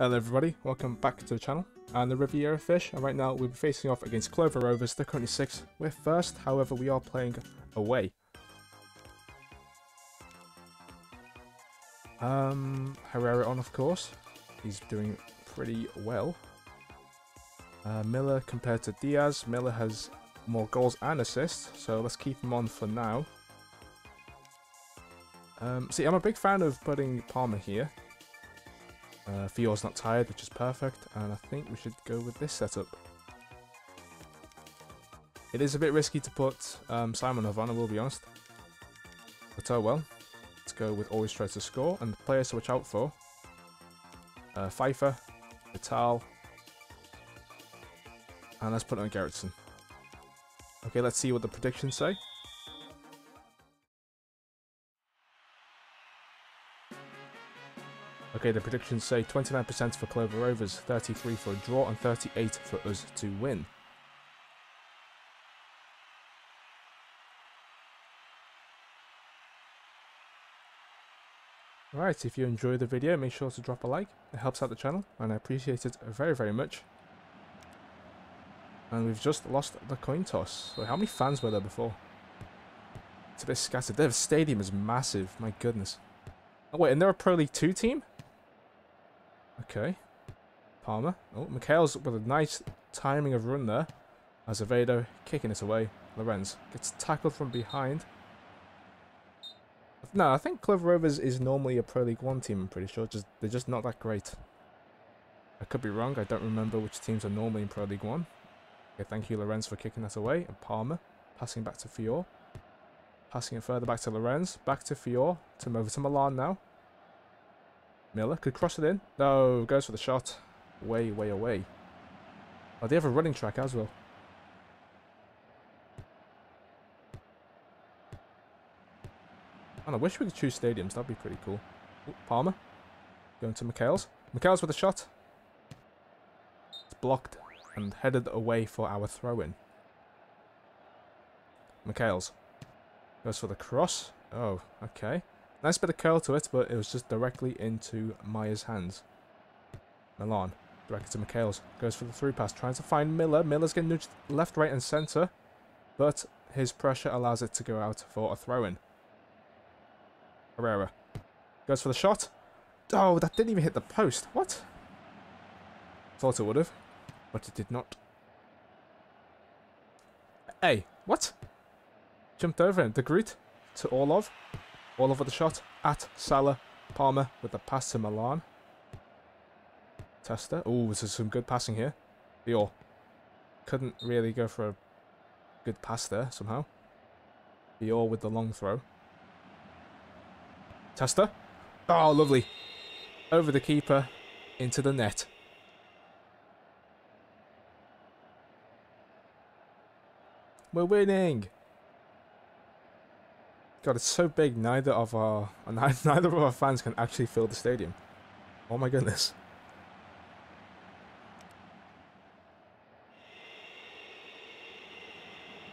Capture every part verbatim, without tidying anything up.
Hello everybody, welcome back to the channel. I'm the Riviera Fish, and right now we'll be facing off against Clover Rovers. They're currently sixth. We're first, however we are playing away. Um, Herrera on, of course. He's doing pretty well. Uh, Miller compared to Diaz. Miller has more goals and assists, so let's keep him on for now. Um, see, I'm a big fan of putting Palmer here. Uh, Fior's not tired, which is perfect, and I think we should go with this setup. It is a bit risky to put um, Simonov on, I will be honest. But oh well. Let's go with always try to score, and the players to watch out for. Uh, Pfeiffer, Vital, and let's put on Gerritsen. Okay, let's see what the predictions say. Okay, the predictions say twenty-nine percent for Clover Rovers, thirty-three percent for a draw, and thirty-eight percent for us to win. Alright, if you enjoyed the video, make sure to drop a like. It helps out the channel, and I appreciate it very, very much. And we've just lost the coin toss. Wait, how many fans were there before? It's a bit scattered. Their stadium is massive, my goodness. Oh wait, and they're a Pro League two team? Okay. Palmer. Oh, Mikhail's with a nice timing of run there. Azevedo kicking it away. Lorenz gets tackled from behind. No, I think Clover Rovers is normally a Pro League one team, I'm pretty sure. Just They're just not that great. I could be wrong. I don't remember which teams are normally in Pro League one. Okay, thank you, Lorenz, for kicking that away. And Palmer passing back to Fior. Passing it further back to Lorenz. Back to Fior. Turn over to Milan now. Miller could cross it in. No, goes for the shot. Way, way away. Oh, they have a running track as well. And I wish we could choose stadiums. That'd be pretty cool. Ooh, Palmer. Going to Mikhails. Mikhails with a shot. It's blocked and headed away for our throw-in. Mikhails. Goes for the cross. Oh, okay. Nice bit of curl to it, but it was just directly into Meyer's hands. Milan. Directed to Mikhails. Goes for the through pass. Trying to find Miller. Miller's getting nudged left, right, and centre. But his pressure allows it to go out for a throw-in. Herrera. Goes for the shot. Oh, that didn't even hit the post. What? Thought it would have, but it did not. Hey, what? Jumped over him. De Groot to Orlov. Orlov with the shot at Salah. Palmer with the pass to Milan. Testa. Oh, this is some good passing here. Dior. Couldn't really go for a good pass there somehow. Dior with the long throw. Testa. Oh, lovely. Over the keeper. Into the net. We're winning. God, it's so big. Neither of our neither of our fans can actually fill the stadium. Oh my goodness!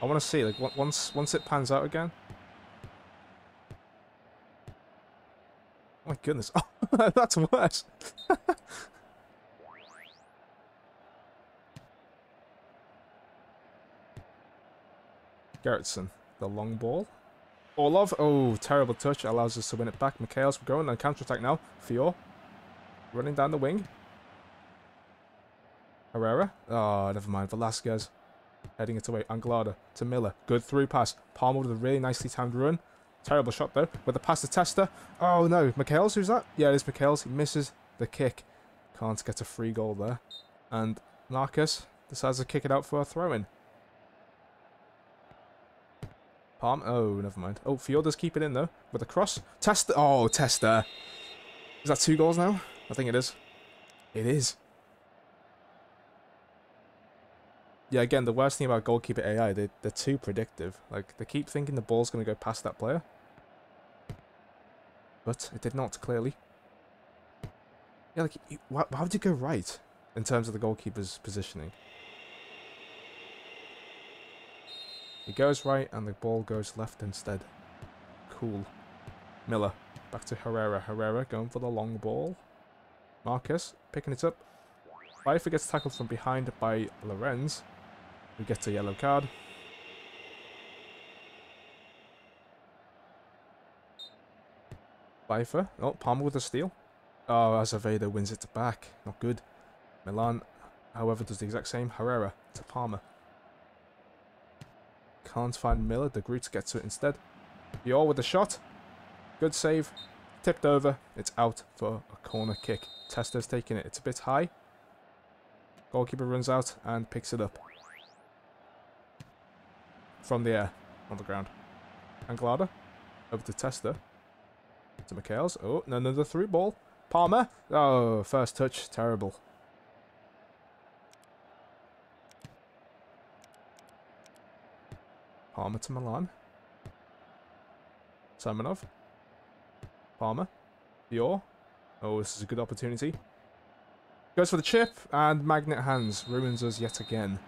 I want to see like once once it pans out again. Oh my goodness! Oh, that's worse. Gerritsen, the long ball. Orlov, oh, terrible touch, allows us to win it back. Mikhails going on counter-attack now. Fior, running down the wing. Herrera, oh, never mind. Velasquez, heading it away. Anglada to Miller, good through pass. Palmer with a really nicely timed run. Terrible shot, though, with a pass to Testa. Oh, no, Mikhails, who's that? Yeah, it is Mikhails. He misses the kick. Can't get a free goal there. And Marcus decides to kick it out for a throw-in. Palm. Oh, never mind. Oh, Fior does keep it in, though. With a cross. Testa. Oh, Testa. Is that two goals now? I think it is. It is. Yeah, again, the worst thing about goalkeeper A I, they, they're too predictive. Like, they keep thinking the ball's going to go past that player. But it did not, clearly. Yeah, like, you, why, why would you go right in terms of the goalkeeper's positioning? It goes right, and the ball goes left instead. Cool. Miller. Back to Herrera. Herrera going for the long ball. Marquez picking it up. Pfeiffer gets tackled from behind by Lorenz, who gets a yellow card. Pfeiffer. Oh, Palmer with a steal. Oh, Azevedo wins it back. Not good. Milan, however, does the exact same. Herrera to Palmer. Can't find Miller. De Groot gets to it instead. Dior with a shot. Good save. Tipped over. It's out for a corner kick. Testa's taking it. It's a bit high. Goalkeeper runs out and picks it up. From the air. On the ground. Anglada. Over to Testa. To Michaels. Oh, another through ball. Palmer. Oh, first touch. Terrible. Palmer to Milan. Semenov. Palmer. Dior. Oh, this is a good opportunity. Goes for the chip, and Magnet Hands ruins us yet again.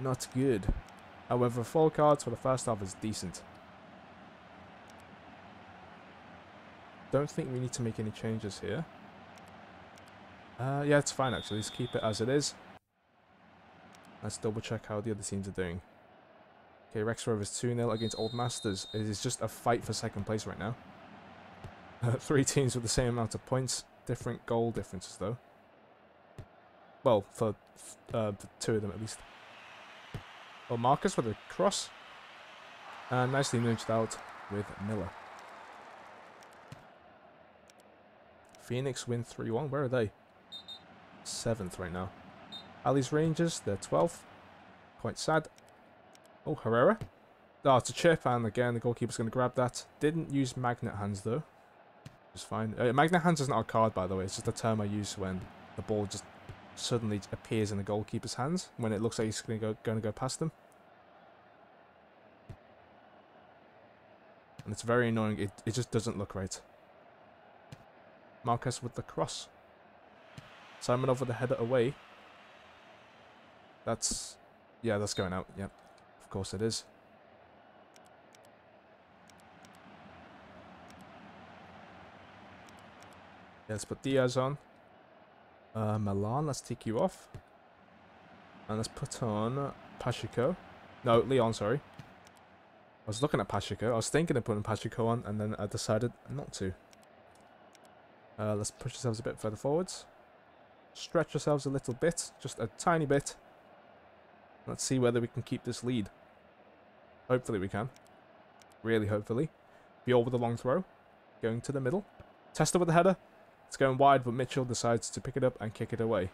Not good. However, four cards for the first half is decent. Don't think we need to make any changes here. Uh, yeah, it's fine actually. Let's keep it as it is. Let's double check how the other teams are doing. Okay, Rex Rovers two nil against Old Masters. It is just a fight for second place right now. Uh, three teams with the same amount of points. Different goal differences, though. Well, for, uh, for two of them, at least. Oh, Marcus with a cross. And nicely nudged out with Miller. Phoenix win three one. Where are they? seventh right now. Halley's Rangers, they're twelfth. Quite sad. Oh, Herrera. Oh, it's a chip, and again, the goalkeeper's going to grab that. Didn't use Magnet Hands, though. It's fine. Uh, Magnet Hands isn't our card, by the way. It's just a term I use when the ball just suddenly appears in the goalkeeper's hands, when it looks like he's going to go, going to go past them. And it's very annoying. It, it just doesn't look right. Marquez with the cross. Simonov with the header away. That's... Yeah, that's going out. Yep. Of course it is. Let's put Diaz on. Uh, Milan, let's take you off. And let's put on Pacheco. No, Leon, sorry. I was looking at Pacheco. I was thinking of putting Pacheco on, and then I decided not to. Uh, let's push ourselves a bit further forwards. Stretch ourselves a little bit. Just a tiny bit. Let's see whether we can keep this lead. Hopefully we can. Really hopefully. Biol with a long throw. Going to the middle. Testa with the header. It's going wide, but Mitchell decides to pick it up and kick it away.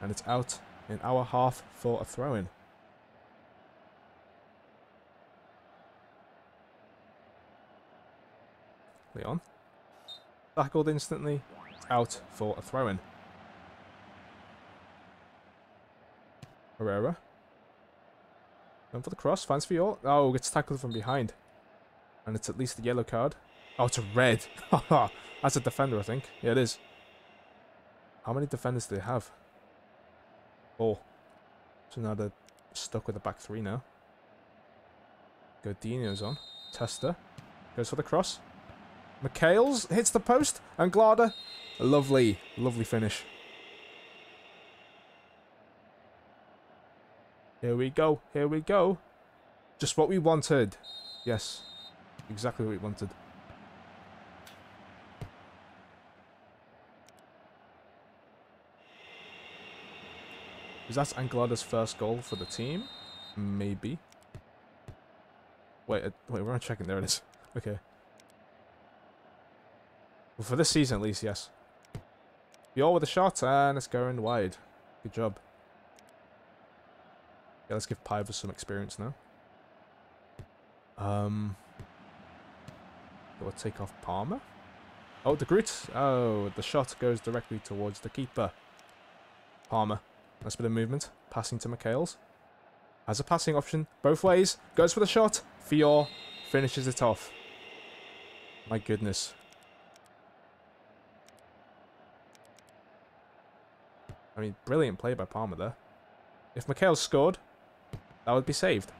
And it's out in our half for a throw-in. Leon. Tackled instantly. It's out for a throw-in. Herrera. Going for the cross. Fans for your... Oh, gets tackled from behind. And it's at least a yellow card. Oh, it's a red. That's a defender, I think. Yeah, it is. How many defenders do they have? Four. So now they're stuck with the back three now. Godinho's on. Testa. Goes for the cross. Michaels hits the post. And Glada. A lovely, lovely finish. Here we go. Here we go. Just what we wanted. Yes. Exactly what we wanted. Is that Anglada's first goal for the team? Maybe. Wait, uh, wait, we're not checking. There it is. Okay. Well, for this season, at least, yes. You're with a shot, and it's going wide. Good job. Yeah, let's give Pivas some experience now. Um, we'll take off Palmer. Oh, the Groot. Oh, the shot goes directly towards the keeper. Palmer. Nice bit of movement. Passing to Michaels. Has a passing option. Both ways. Goes for the shot. Fior finishes it off. My goodness. I mean, brilliant play by Palmer there. If Michaels scored, that would be saved.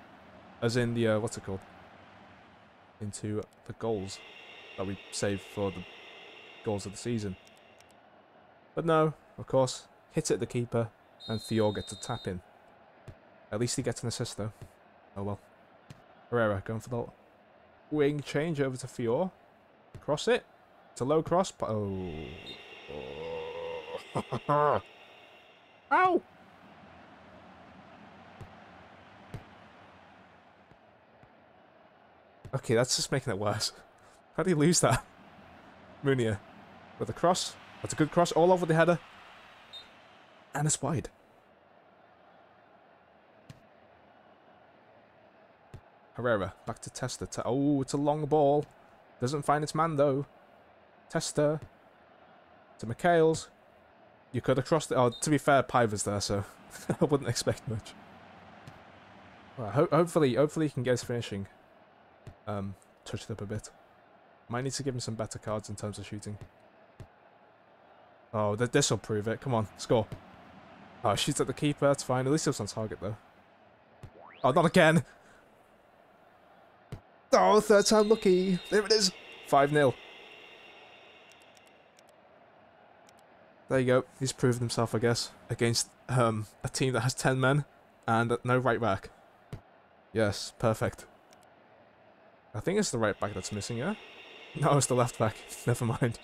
As in the, uh, what's it called? Into the goals that we save for the goals of the season. But no, of course, hit at the keeper and Theo gets a tap in. At least he gets an assist though. Oh well. Herrera going for the wing change over to Fior. Cross it. It's a low cross. But oh. oh. Ow! Okay, that's just making it worse. How do you lose that? Munia with a cross. That's a good cross. All over the header. And it's wide. Herrera, back to Tester. Te oh, it's a long ball. Doesn't find its man, though. Tester. To Michaels. You could have crossed it. Oh, to be fair, Piver's there, so I wouldn't expect much. Well, ho hopefully, hopefully he can get his finishing um, touched up a bit. Might need to give him some better cards in terms of shooting. Oh, th this will prove it. Come on, score. Oh, shoots at the keeper. That's fine. At least it was on target, though. Oh, not again! Oh, third time lucky. There it is. five nil. There you go. He's proven himself, I guess, against um, a team that has ten men and no right back. Yes, perfect. I think it's the right back that's missing, yeah? No, it's the left back. Never mind.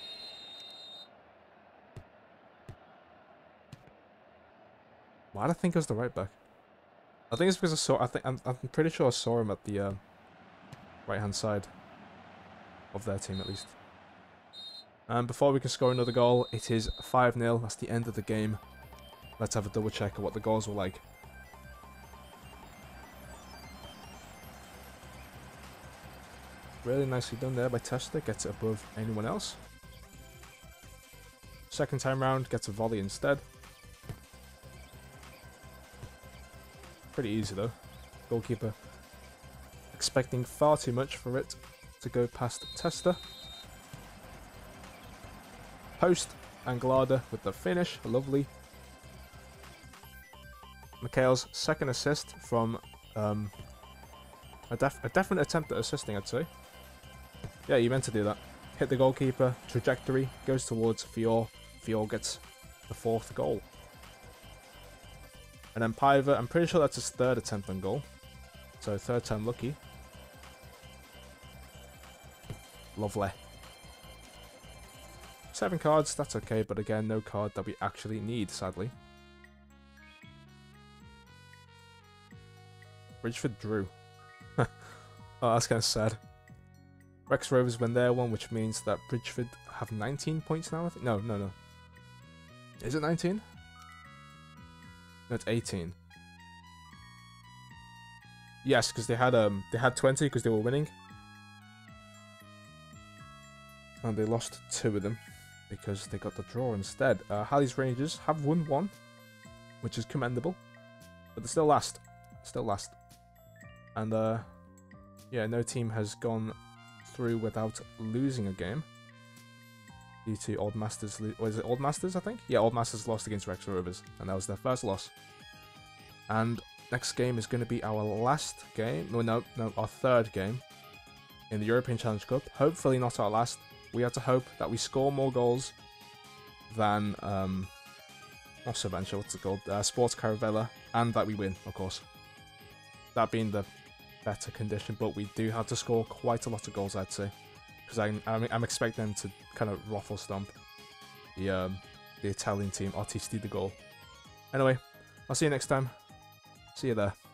Why did I think it was the right back? I think it's because I saw. I think I'm. I'm pretty sure I saw him at the. Um, right-hand side of their team, at least. And before we can score another goal, it is five nil. That's the end of the game. Let's have a double-check of what the goals were like. Really nicely done there by Tester. Gets it above anyone else. Second time round, gets a volley instead. Pretty easy, though. Goalkeeper expecting far too much for it to go past Tester. Post, Anglada with the finish, lovely. Michael's second assist from um, a, def a definite attempt at assisting, I'd say. Yeah, you meant to do that. Hit the goalkeeper, trajectory, goes towards Fior. Fior gets the fourth goal. And then Piver, I'm pretty sure that's his third attempt on goal. So third time lucky. Lovely. Seven cards, that's okay, but again, no card that we actually need, sadly. Bridgeford drew. Oh, that's kind of sad. Rex Rovers win their one, which means that Bridgeford have nineteen points now, I think. No, no, no. Is it nineteen? No, it's eighteen. Yes, because they had um they had twenty because they were winning. And they lost two of them because they got the draw instead. Uh, Halley's Rangers have won one, which is commendable, but they're still last, still last. And uh, yeah, no team has gone through without losing a game. Due to Old Masters, or is it Old Masters? I think yeah, Old Masters lost against Rex Rovers, and that was their first loss. And next game is going to be our last game. No, no, no, our third game in the European Challenge Cup. Hopefully not our last. We have to hope that we score more goals than um, not Saventia, what's it called? Uh, Sports Caravella, and that we win, of course. That being the better condition, but we do have to score quite a lot of goals, I'd say, because I'm, I'm, I'm expecting them to kind of ruffle stomp the um, the Italian team. Artisti the goal. Anyway, I'll see you next time. See you there.